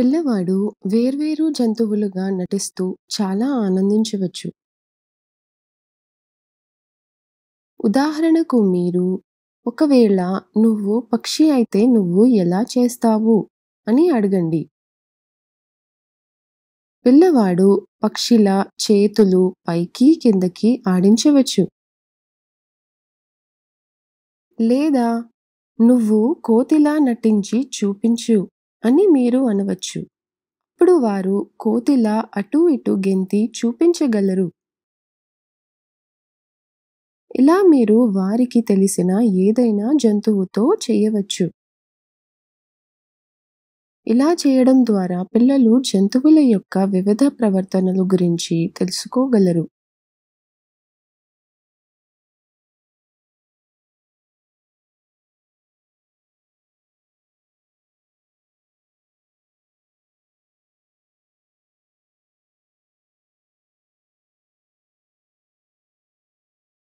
పిల్లవాడు వేర్వేరు జంతువులుగా నటిస్తూ చాలా ఆనందించవచ్చు. ఉదాహరణకు, మీరు "ఒకవేళ నువ్వు పక్షి అయితే నువ్వు ఎలా చేస్తావు" అని అడగండి. పిల్లవాడు పక్షిలా చేతులు పైకి కిందకి ఆడించవచ్చు. లేదా "నువ్వు కోతిలా నటించి చూపించు" అని మీరు అనవచ్చు. అప్పుడు వారు కోతిలా అటు ఇటు గెంతి చూపించగలరు. ఇలా మీరు వారికి తెలిసిన ఏదైనా జంతువుతో చేయవచ్చు. ఇలా చేయడం ద్వారా పిల్లలు జంతువుల యొక్క వివిధ ప్రవర్తనలు గురించి తెలుసుకోగలరు.